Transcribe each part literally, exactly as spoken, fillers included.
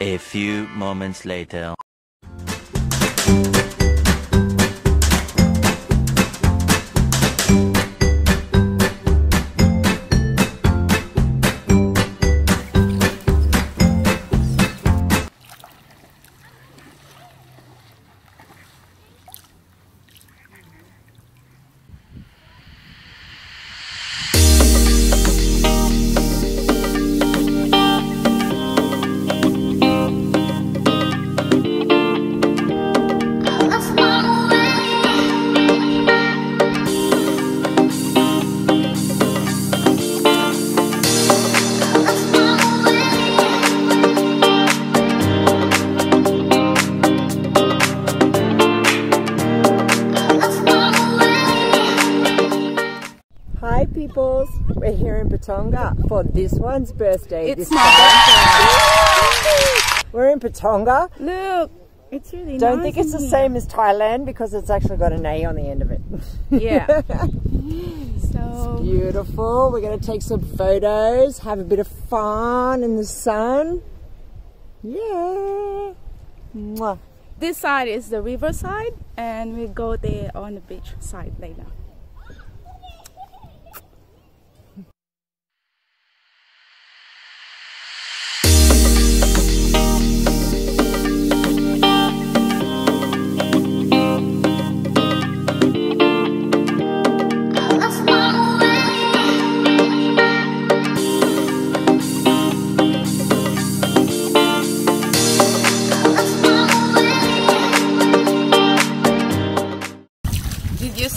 A few moments later. We're here in Patonga for this one's birthday. It's this my birthday. We're in Patonga. Look, it's really Don't nice. Don't think it's the here. same as Thailand because it's actually got an A on the end of it. Yeah. So it's beautiful. We're going to take some photos, have a bit of fun in the sun. Yeah. Mwah. This side is the river side, and we go there on the beach side later.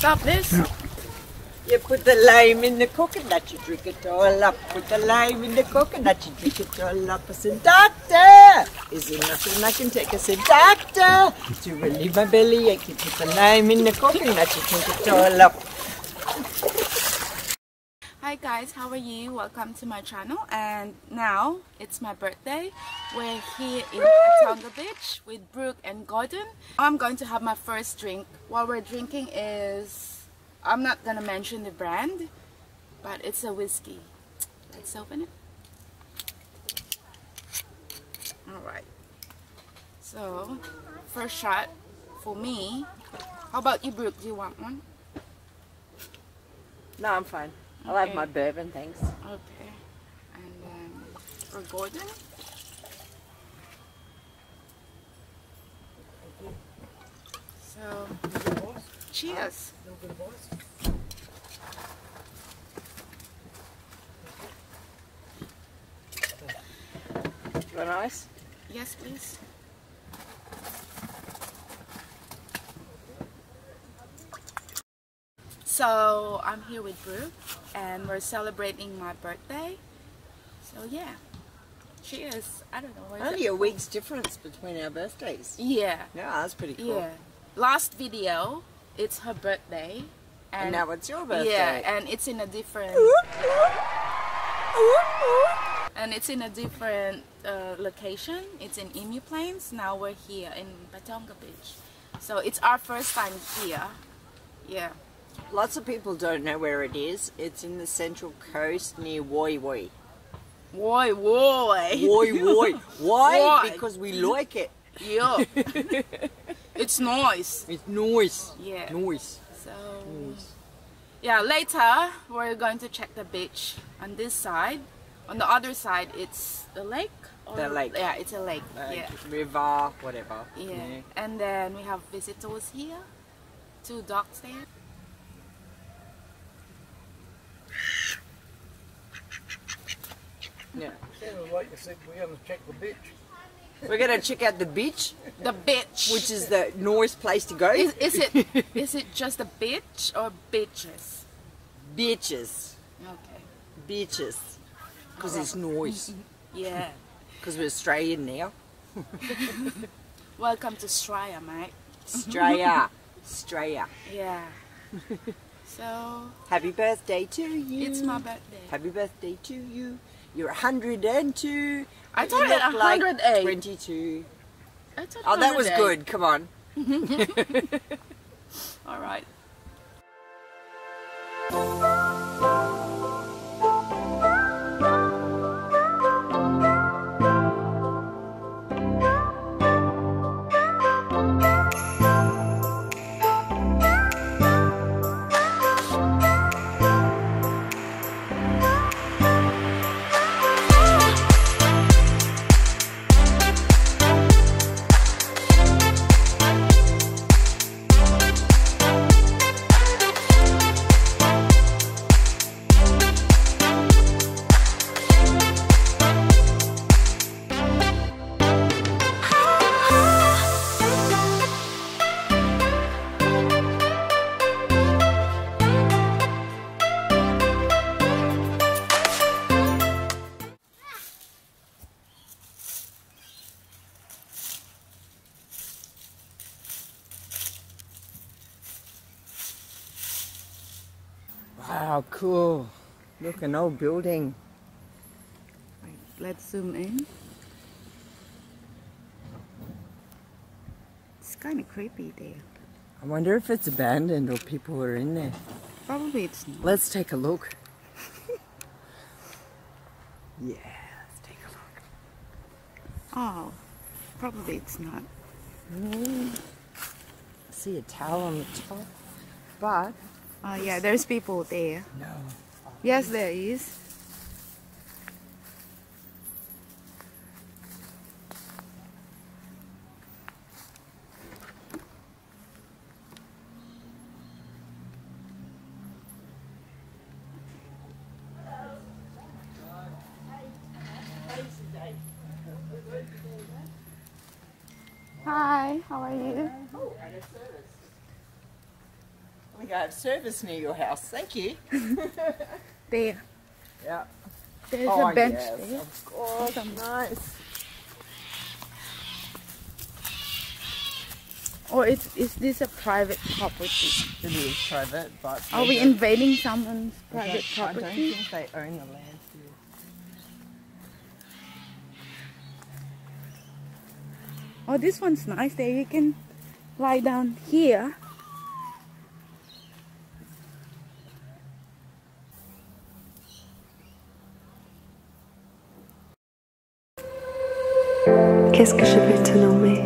Stop this. No. You put the lime in the coconut, you drink it all up. Put the lime in the coconut, you drink it all up. A seductor. Is there nothing I can take? A seductor to relieve my belly ache. You put the lime in the coconut, you drink it all up. Hi guys, how are you? Welcome to my channel, and now it's my birthday. We're here in Patonga Beach with Brooke and Gordon. I'm going to have my first drink. What we're drinking is, I'm not gonna mention the brand, but it's a whiskey. Let's open it. All right, so first shot for me. How about you, Brooke? Do you want one? No, I'm fine. I'll have okay. my bourbon, thanks. Okay. And then for Gordon. So, cheers. You want ice? Yes, please. So I'm here with Brooke, and we're celebrating my birthday. So yeah, cheers. I don't know. Only a week's difference between our birthdays. Yeah. Yeah, that's pretty cool. Yeah. Last video, it's her birthday, and, and now it's your birthday. Yeah, and it's in a different and it's in a different uh, location. It's in Emu Plains. Now we're here in Patonga Beach, so it's our first time here. Yeah. Lots of people don't know where it is. It's in the Central Coast near Woi Woi. Woi Woi. Woi Woi. Why? Why? Because we like it. Yeah. It's nice. It's nice. Yeah. Nice. So, nice. Yeah, later we're going to check the beach on this side. On the other side, it's the lake. Or the lake. Yeah, it's a lake. Lake, yeah. River, whatever. Yeah. yeah. And then we have visitors here. Two dogs there. Yeah. Like I said, we're going to check the beach. We're going to check out the beach. The beach. Which is the nice place to go. Is, is it is it just a beach or beaches? Beaches. Okay. Beaches. Because right. it's nice. Yeah. Because we're Australian now. Welcome to Australia, mate. Australia. Australia. Yeah. So. Happy birthday to you. It's my birthday. Happy birthday to you. You're one hundred and two. I thought it was one hundred eight. Like twenty-two. I thought oh, that was good. Come on. All right. Wow, cool. Look, an old building. Let's zoom in. It's kind of creepy there. I wonder if it's abandoned or people are in there. Probably it's not. Let's take a look. Yeah, let's take a look. Oh, probably it's not. Mm. I see a towel on the top, but... Oh yeah, there's people there. No. Yes, there is. Hi, how are you? Oh, at a service. I think I have service near your house. Thank you. There. Yeah. There's oh, a bench yes, there. Of course. Awesome. Nice. Or oh, is, is this a private property? It is private, but... Are we invading someone's private property? I don't think they own the land here. Oh, this one's nice there. You can lie down here. Qu'est-ce que je vais te nommer?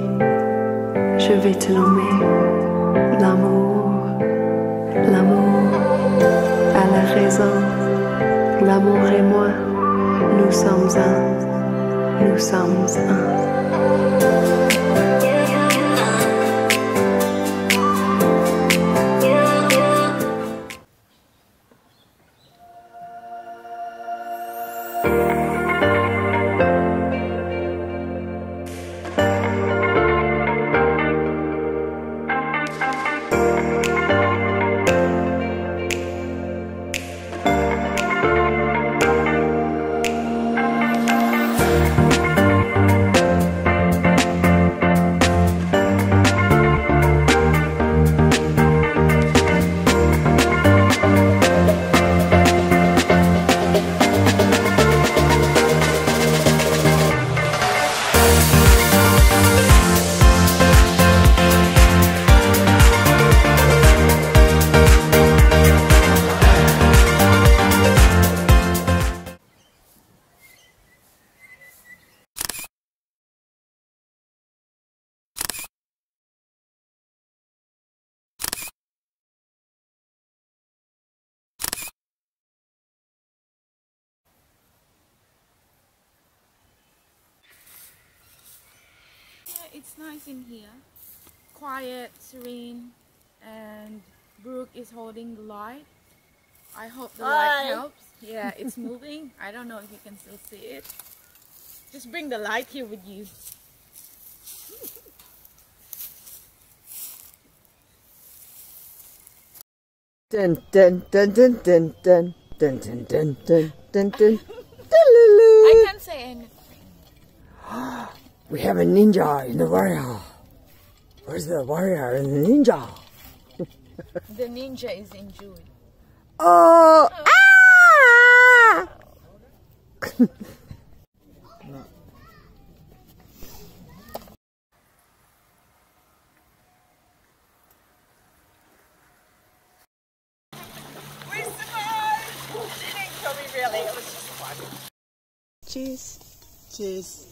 Je vais te nommer l'amour, l'amour à la raison. L'amour et moi, nous sommes un, nous sommes un. It's nice in here, quiet, serene, and Brooke is holding the light. I hope the light helps. Yeah, it's moving. I don't know if you can still see it. Just bring the light here with you. Dun dun dun dun dun dun dun dun dun dun dun dun. I can't say anything. We have a ninja in the warrior. Where's the warrior and the ninja? The ninja is injured. Oh! Oh. Ah! Cheers. Cheers.